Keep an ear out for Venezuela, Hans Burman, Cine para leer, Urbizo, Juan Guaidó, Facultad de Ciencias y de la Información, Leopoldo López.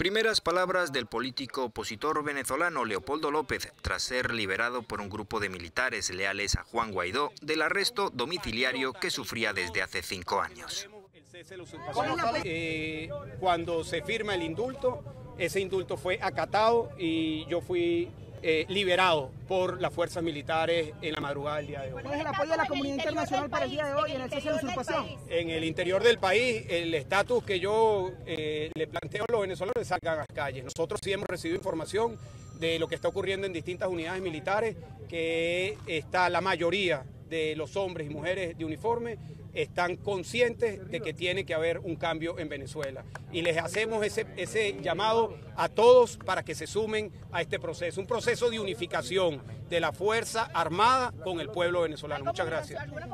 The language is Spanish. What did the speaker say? Primeras palabras del político opositor venezolano Leopoldo López tras ser liberado por un grupo de militares leales a Juan Guaidó del arresto domiciliario que sufría desde hace 5 años. Cuando se firma el indulto, ese indulto fue acatado y yo fui liberado por las fuerzas militares en la madrugada del día de hoy. ¿Cuál es el apoyo de la comunidad internacional para el día de hoy en el cese de la usurpación? En el interior del país, el estatus que yo le planteo a los venezolanos es salgan a las calles. Nosotros sí hemos recibido información de lo que está ocurriendo en distintas unidades militares, que está la mayoría de los hombres y mujeres de uniforme están conscientes de que tiene que haber un cambio en Venezuela. Y les hacemos ese llamado a todos para que se sumen a este proceso, un proceso de unificación de la Fuerza Armada con el pueblo venezolano. Muchas gracias.